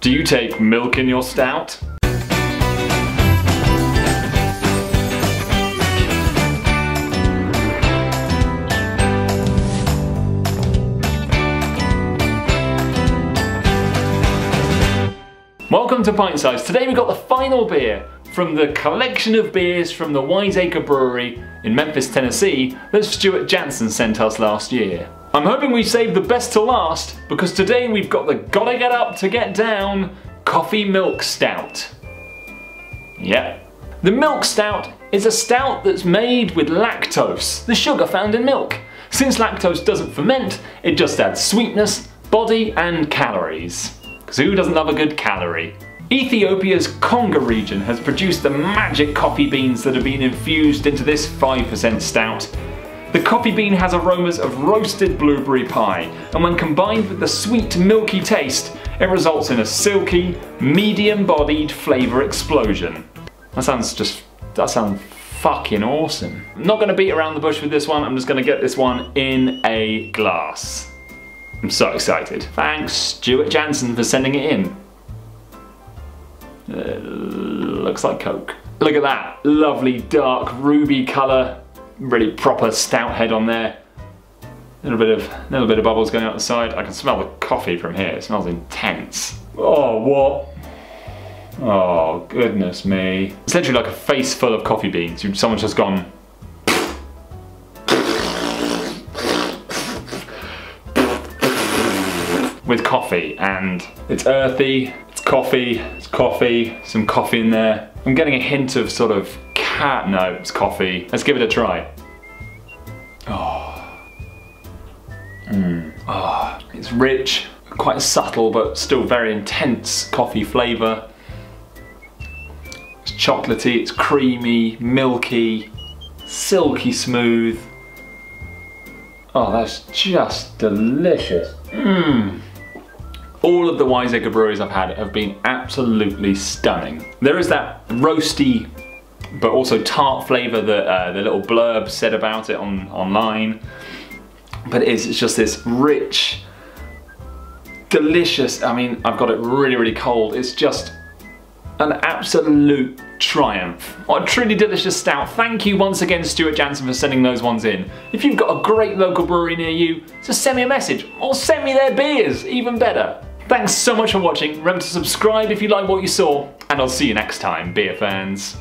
Do you take milk in your stout? Welcome to Pint Sized. Today we've got the final beer from the collection of beers from the Wiseacre Brewery in Memphis, Tennessee that Stuart Janssen sent us last year. I'm hoping we save the best to last, because today we've got the Gotta Get Up to Get Down Coffee Milk Stout. Yep. The milk stout is a stout that's made with lactose, the sugar found in milk. Since lactose doesn't ferment, it just adds sweetness, body and calories. Because who doesn't love a good calorie? Ethiopia's Congo region has produced the magic coffee beans that have been infused into this 5% stout. The coffee bean has aromas of roasted blueberry pie, and when combined with the sweet, milky taste, it results in a silky, medium-bodied flavour explosion. That sounds fucking awesome. I'm not going to beat around the bush with this one, I'm just going to get this one in a glass. I'm so excited. Thanks, Stuart Janssen, for sending it in. Looks like Coke. Look at that lovely dark ruby colour. Really proper stout head on there. Little bit of bubbles going out the side. I can smell the coffee from here. It smells intense. Oh, what? Oh, goodness me. It's literally like a face full of coffee beans. Someone's just gone. With coffee, and it's earthy. It's coffee. Some coffee in there. I'm getting a hint of sort of. No, it's coffee. Let's give it a try. Oh. Oh. It's rich, quite subtle, but still very intense coffee flavour. It's chocolatey, it's creamy, milky, silky smooth. Oh, that's just delicious. Mmm. All of the Wiseacre breweries I've had have been absolutely stunning. There is that roasty, but also tart flavour that the little blurb said about it online. But it's just this rich, delicious, I mean, I've got it really, really cold. It's just an absolute triumph. What a truly delicious stout. Thank you once again, Stuart Janssen, for sending those ones in. If you've got a great local brewery near you, just send me a message, or send me their beers, even better. Thanks so much for watching. Remember to subscribe if you like what you saw, and I'll see you next time, beer fans.